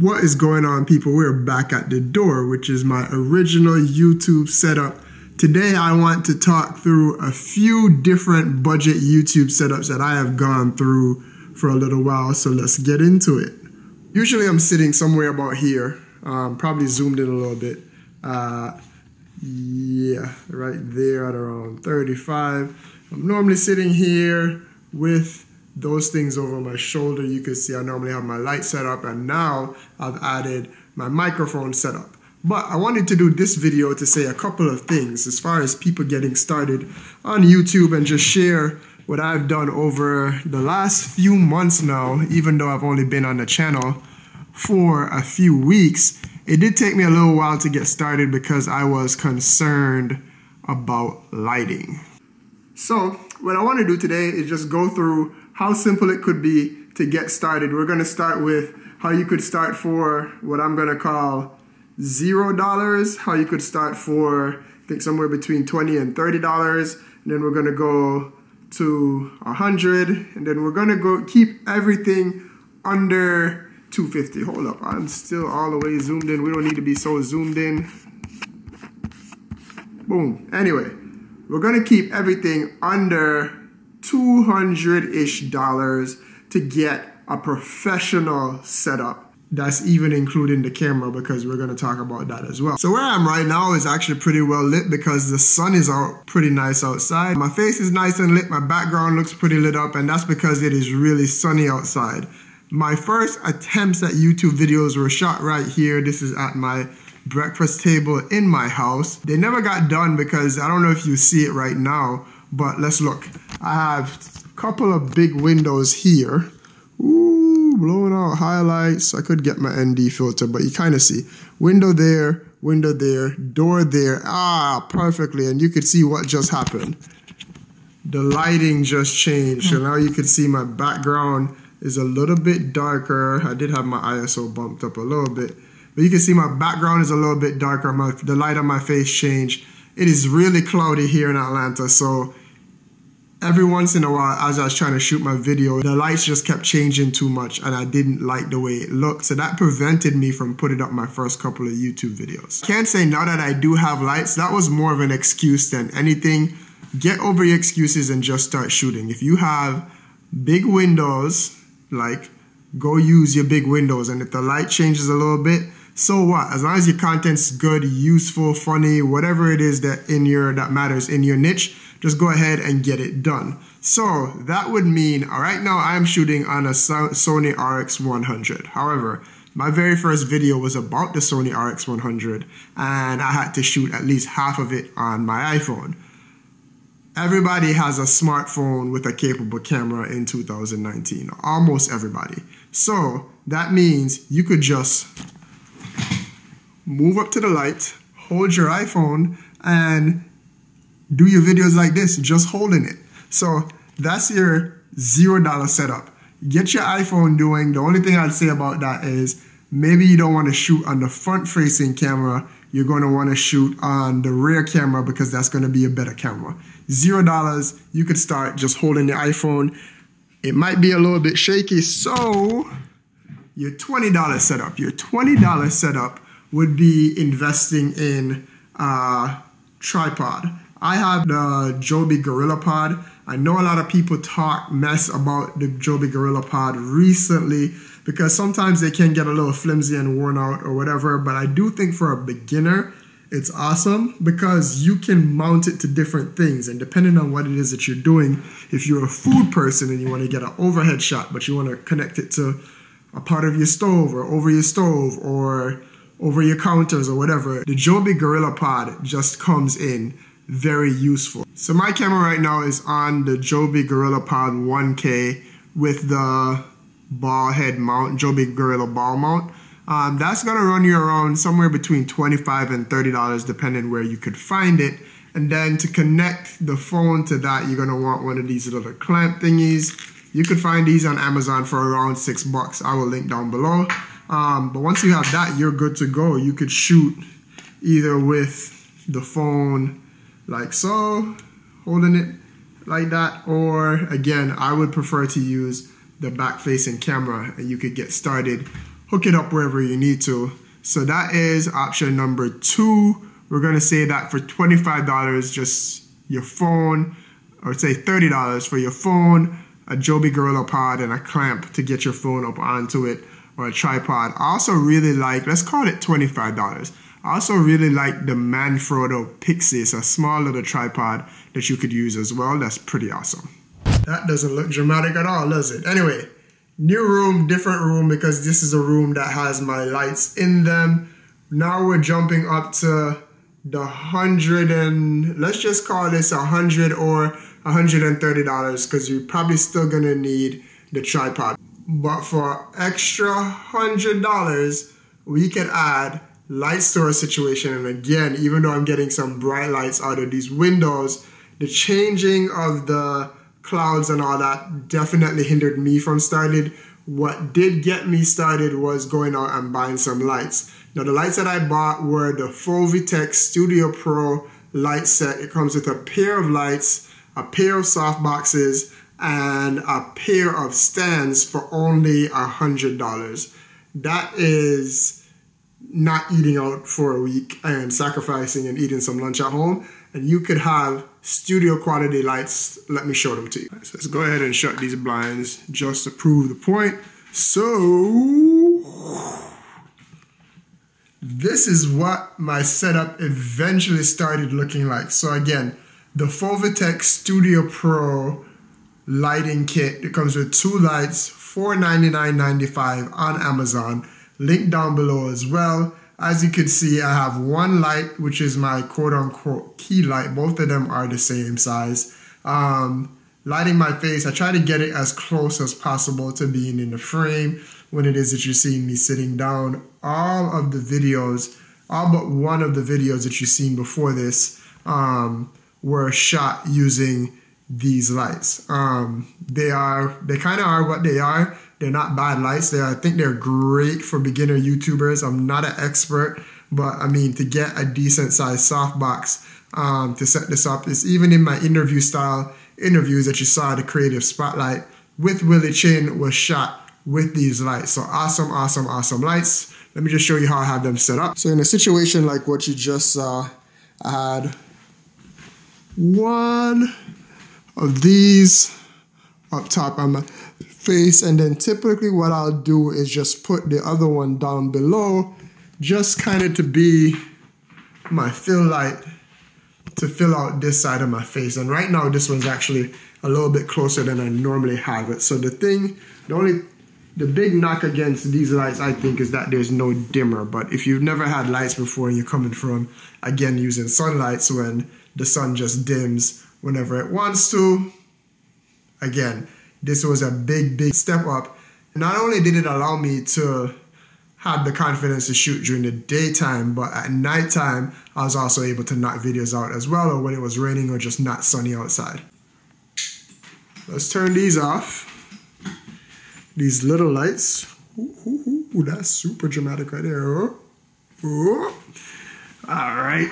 What is going on, people? We're back at the door, which is my original YouTube setup. Today, I want to talk through a few different budget YouTube setups that I have gone through for a little while, so let's get into it. Usually, I'm sitting somewhere about here, probably zoomed in a little bit. Yeah, right there at around 35. I'm normally sitting here with those things over my shoulder. You can see I normally have my light set up, and now I've added my microphone setup. But I wanted to do this video to say a couple of things as far as people getting started on YouTube and just share what I've done over the last few months now, even though I've only been on the channel for a few weeks. It did take me a little while to get started because I was concerned about lighting. So what I want to do today is just go through how simple it could be to get started. We're gonna start with how you could start for what I'm gonna call $0, how you could start for, I think, somewhere between $20 and $30, and then we're gonna go to 100, and then we're gonna go keep everything under 250. Hold up, I'm still all the way zoomed in. We don't need to be so zoomed in. Boom. Anyway, we're gonna keep everything under $200-ish to get a professional setup. That's even including the camera, because we're gonna talk about that as well. So where I'm right now is actually pretty well lit because the sun is out pretty nice outside. My face is nice and lit, my background looks pretty lit up, and that's because it is really sunny outside. My first attempts at YouTube videos were shot right here. This is at my breakfast table in my house. They never got done because I don't know if you see it right now, but let's look. I have a couple of big windows here. Ooh, blowing out highlights. I could get my ND filter, but you kind of see. Window there, door there. Ah, perfectly. And you could see what just happened. The lighting just changed. So now you can see my background is a little bit darker. I did have my ISO bumped up a little bit. But you can see my background is a little bit darker. The light on my face changed. It is really cloudy here in Atlanta, so every once in a while, as I was trying to shoot my video, the lights just kept changing too much, and I didn't like the way it looked. So that prevented me from putting up my first couple of YouTube videos. I can't say now that I do have lights, that was more of an excuse than anything. Get over your excuses and just start shooting. If you have big windows, like, go use your big windows, and if the light changes a little bit, so what? As long as your content's good, useful, funny, whatever it is that matters in your niche, just go ahead and get it done. So that would mean, right now I'm shooting on a Sony RX100. However, my very first video was about the Sony RX100, and I had to shoot at least half of it on my iPhone. Everybody has a smartphone with a capable camera in 2019, almost everybody. So that means you could just move up to the light, hold your iPhone, and do your videos like this, just holding it. So that's your $0 setup. Get your iPhone doing. The only thing I'd say about that is maybe you don't want to shoot on the front-facing camera. You're going to want to shoot on the rear camera because that's going to be a better camera. $0, you could start just holding your iPhone. It might be a little bit shaky, so your $20 setup. Your $20 setup would be investing in a tripod. I have the Joby GorillaPod. I know a lot of people talk mess about the Joby GorillaPod recently because sometimes they can get a little flimsy and worn out or whatever, but I do think for a beginner, it's awesome because you can mount it to different things, and depending on what it is that you're doing, if you're a food person and you want to get an overhead shot, but you want to connect it to a part of your stove or over your stove or over your counters or whatever, the Joby GorillaPod just comes in very useful. So my camera right now is on the Joby GorillaPod 1K with the ball head mount, Joby Gorilla ball mount. That's gonna run you around somewhere between $25 and $30 depending where you could find it. And then to connect the phone to that, you're gonna want one of these little clamp thingies. You could find these on Amazon for around $6. I will link down below. But once you have that, you're good to go. You could shoot either with the phone like so, holding it like that, or again, I would prefer to use the back-facing camera, and you could get started hook it up wherever you need to. So that is option number two. We're gonna say that for $25, just your phone, or say $30 for your phone, a Joby GorillaPod, and a clamp to get your phone up onto it, or a tripod. I also really like, let's call it $25. I also really like the Manfrotto Pixie. It's a small little tripod that you could use as well. That's pretty awesome. That doesn't look dramatic at all, does it? Anyway, new room, different room, because this is a room that has my lights in them. Now we're jumping up to the 100 and, let's just call this $100 or $130, because you're probably still gonna need the tripod. But for extra $100, we could add lights to our situation. And again, even though I'm getting some bright lights out of these windows, the changing of the clouds and all that definitely hindered me from started. What did get me started was going out and buying some lights. Now the lights that I bought were the Fovitec StudioPRO light set. It comes with a pair of lights, a pair of softboxes, and a pair of stands for only $100. That is not eating out for a week and sacrificing and eating some lunch at home. And you could have studio quality lights. Let me show them to you. Right, so let's go ahead and shut these blinds just to prove the point. So this is what my setup eventually started looking like. So again, the Fovitec StudioPRO lighting kit. It comes with two lights, $499.95 on Amazon. Link down below as well. As you can see, I have one light, which is my quote-unquote key light. Both of them are the same size. Lighting my face, I try to get it as close as possible to being in the frame when it is that you're seeing me sitting down. All of the videos, all but one of the videos that you've seen before this were shot using these lights. They kind of are what they are. They're not bad lights. I think they're great for beginner YouTubers. I'm not an expert, but I mean, to get a decent sized softbox to set this up, it's even in my interview style interviews that you saw the Creative Spotlight with Willie Chin was shot with these lights. So awesome, awesome, awesome lights. Let me just show you how I have them set up. So in a situation like what you just saw, I had one of these up top on my face, and then typically what I'll do is just put the other one down below, just kind of to be my fill light to fill out this side of my face. And right now this one's actually a little bit closer than I normally have it. So the big knock against these lights, I think, is that there's no dimmer. But if you've never had lights before and you're coming from, again, using sunlights when the sun just dims whenever it wants to, again, this was a big, big step up. Not only did it allow me to have the confidence to shoot during the daytime, but at nighttime, I was also able to knock videos out as well, or when it was raining or just not sunny outside. Let's turn these off. These little lights. Ooh, ooh, ooh, that's super dramatic right there. Ooh, ooh. All right.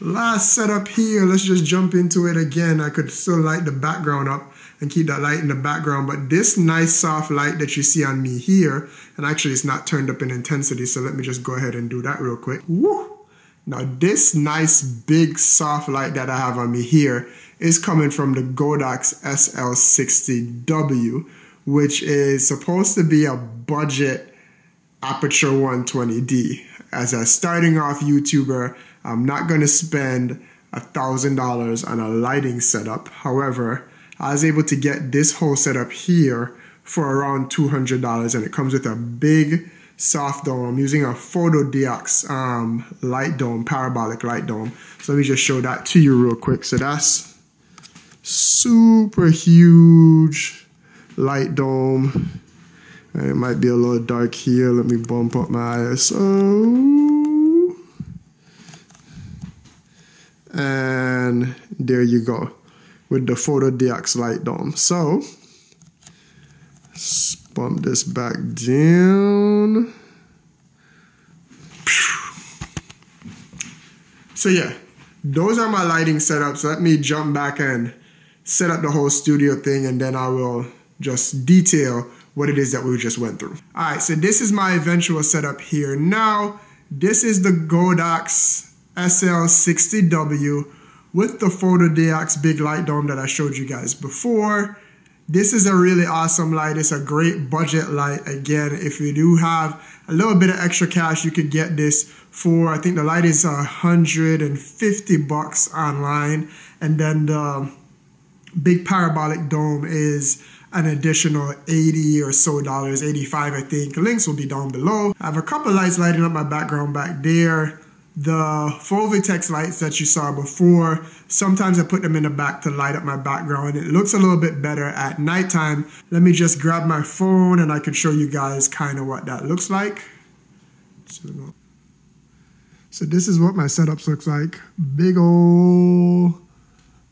Last setup here, let's just jump into it again. I could still light the background up and keep that light in the background, but this nice soft light that you see on me here, and actually it's not turned up in intensity, so let me just go ahead and do that real quick. Woo! Now this nice big soft light that I have on me here is coming from the Godox SL60W, which is supposed to be a budget Aperture 120D. As a starting off YouTuber, I'm not gonna spend $1,000 on a lighting setup. However, I was able to get this whole setup here for around $200, and it comes with a big soft dome. I'm using a Fotodiox light dome, parabolic light dome. So let me just show that to you real quick. So that's super huge light dome. And it might be a little dark here. Let me bump up my ISO. And there you go with the Fotodiox light dome. So let's bump this back down. So yeah, those are my lighting setups. Let me jump back and set up the whole studio thing, and then I will just detail what it is that we just went through. All right, so this is my eventual setup here now. This is the Godox SL60W with the Fotodiox big light dome that I showed you guys before. This is a really awesome light. It's a great budget light. Again, if you do have a little bit of extra cash, you could get this for, I think the light is $150 online. And then the big parabolic dome is an additional $80 or so, $85 I think. Links will be down below. I have a couple lights lighting up my background back there. The Fovitec lights that you saw before, sometimes I put them in the back to light up my background. It looks a little bit better at nighttime. Let me just grab my phone and I can show you guys kind of what that looks like. So this is what my setups looks like. Big old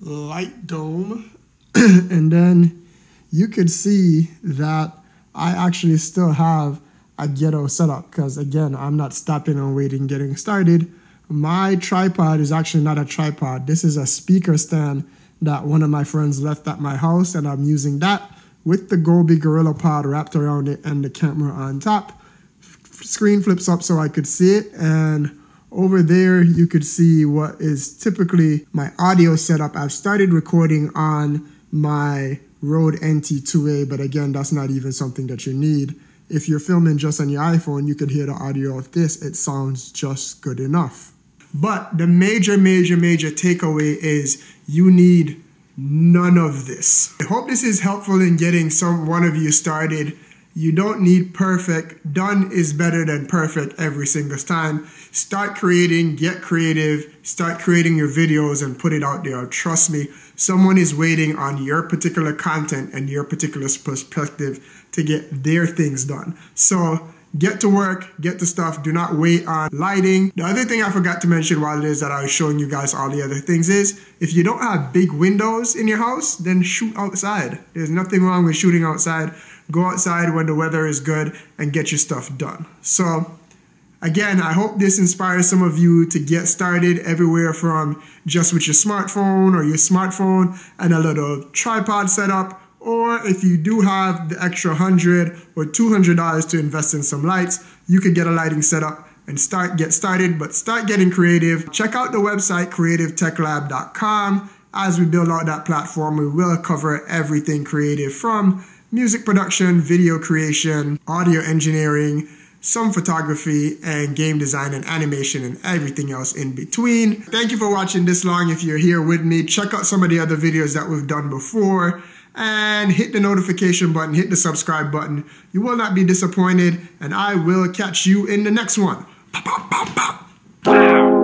light dome. And then you could see that I actually still have a ghetto setup, because again, I'm not stopping and waiting, getting started. My tripod is actually not a tripod. This is a speaker stand that one of my friends left at my house, and I'm using that with the Joby GorillaPod wrapped around it and the camera on top. Screen flips up so I could see it, and over there you could see what is typically my audio setup. I've started recording on my Rode NT2A, but again, that's not even something that you need. If you're filming just on your iPhone, you can hear the audio of this. It sounds just good enough. But the major takeaway is you need none of this. I hope this is helpful in getting one of you started. You don't need perfect. Done is better than perfect every single time. Start creating, get creative, start creating your videos and put it out there. Trust me, someone is waiting on your particular content and your particular perspective to get their things done. So get to work, get to stuff, do not wait on lighting. The other thing I forgot to mention while it is that I was showing you guys all the other things is, if you don't have big windows in your house, then shoot outside. There's nothing wrong with shooting outside. Go outside when the weather is good and get your stuff done. So again, I hope this inspires some of you to get started everywhere from just with your smartphone or your smartphone and a little tripod setup. Or if you do have the extra $100 or $200 to invest in some lights, you could get a lighting setup and get started, but start getting creative. Check out the website, creativetechlab.com. As we build out that platform, we will cover everything creative, from music production, video creation, audio engineering, some photography, and game design and animation, and everything else in between. Thank you for watching this long. If you're here with me, check out some of the other videos that we've done before. And hit the notification button, hit the subscribe button. You will not be disappointed, and I will catch you in the next one. Pow, pow, pow, pow.